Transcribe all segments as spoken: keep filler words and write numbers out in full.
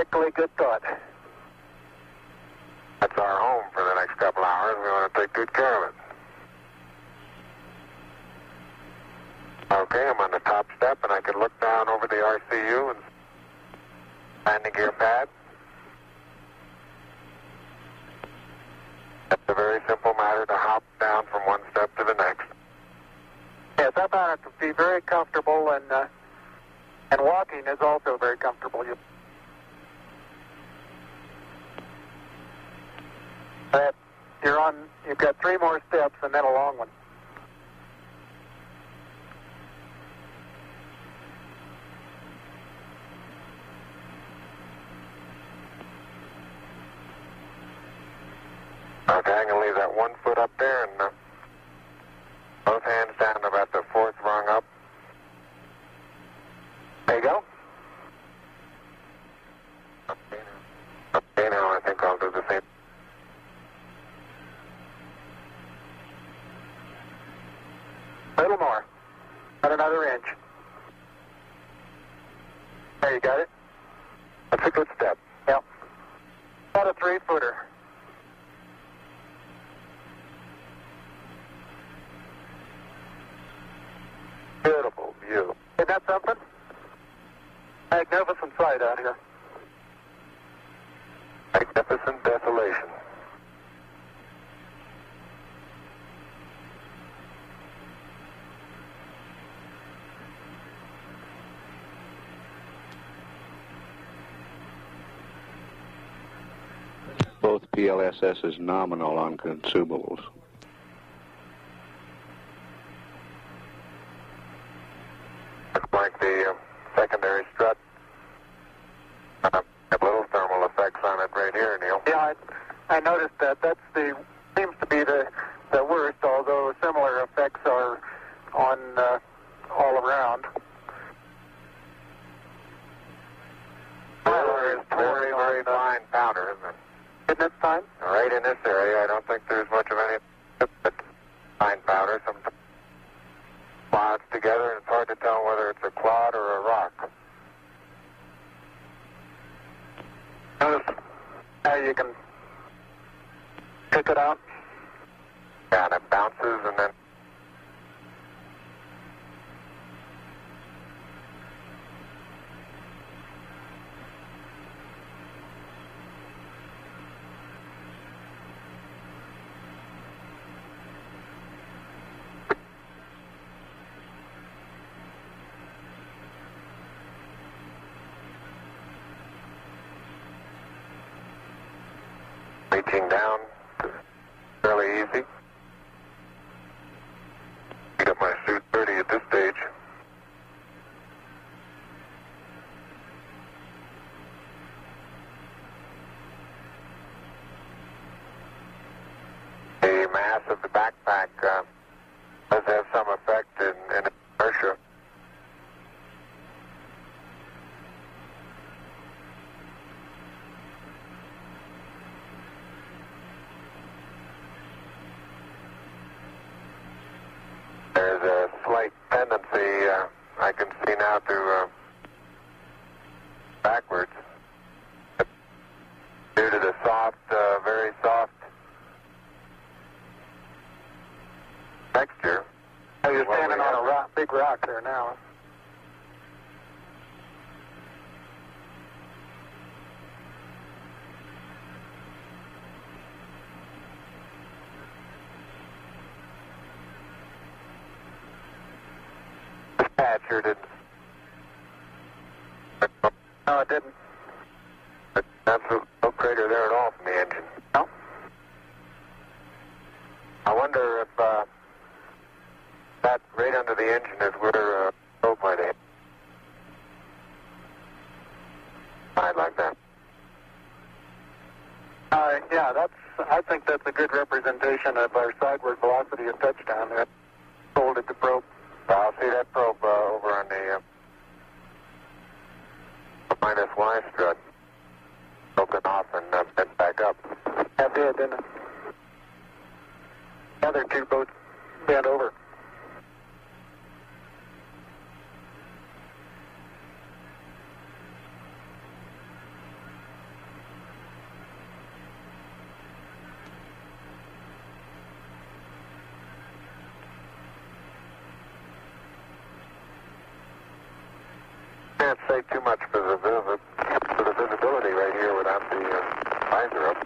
particularly good thought. That's our home for the next couple hours. We want to take good care of it. Okay, I'm on the top step, and I can look down over the R C U and landing gear pad. It's a very simple matter to hop down from one step to the next. Yes, I found it to be very comfortable, and uh, and walking is also very comfortable. You that you're on. You've got three more steps, and then a long one. Okay, I'm going to leave that one foot up there and uh, both hands down about the fourth rung up. There you go. Okay, now, okay, now I think I'll do the same. A little more. About another inch. There, you got it? That's a good step. Yep. About a three-footer. Beautiful view. Isn't that something? Magnificent sight out here. Magnificent desolation. Both P L S S is nominal on consumables. Like the uh, secondary strut, uh, have little thermal effects on it right here, Neil. Yeah, I, I noticed that. That's the seems to be the the worst, although similar effects are on uh, all around. Powder is very, very fine powder, isn't it? Isn't it fine? Right in this area, I don't think there's much of any but fine powder. Sometimes clods together, and it's hard to tell whether it's a clod or a rock. Notice how you can pick it out. Yeah, and it bounces, and then reaching down is fairly easy. I got my suit dirty at this stage. The mass of the backpack uh, does have some effect in, in inertia. There's a slight tendency uh, I can see now to uh, backwards due to the soft, uh, very soft texture. Oh, you're standing on a rock, big rock there now. Sure didn't. No, it didn't. There's absolutely no crater there at all from the engine. No. I wonder if uh, that right under the engine is where uh, probe might hit. I'd like that. Uh, yeah, that's. I think that's a good representation of our sideward velocity at touchdown. That folded the probe. I'll see that probe uh, over on the uh, minus Y strut, broken off and uh, bent back up. That did, didn't it? The other two both bent over. can't say too much for the, the, for the visibility right here without the uh, visor up.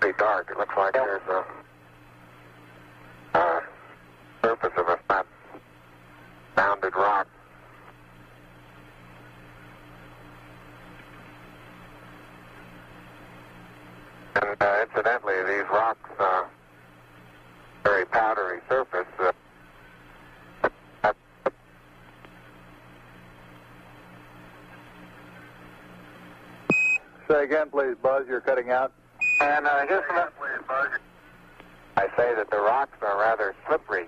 Pretty dark. It looks like there's a uh, surface of a flat, bounded rock. And uh, incidentally, these rocks, uh, very powdery surface. Uh, Say again, please, Buzz. You're cutting out. And uh, just again, please, Buzz. I say that the rocks are rather slippery.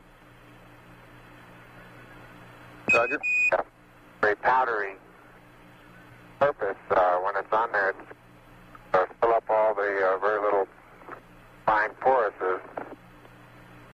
Roger. Yeah. Very powdery surface. Uh, when it's on there, it's uh, fill up all the uh, very little fine pores.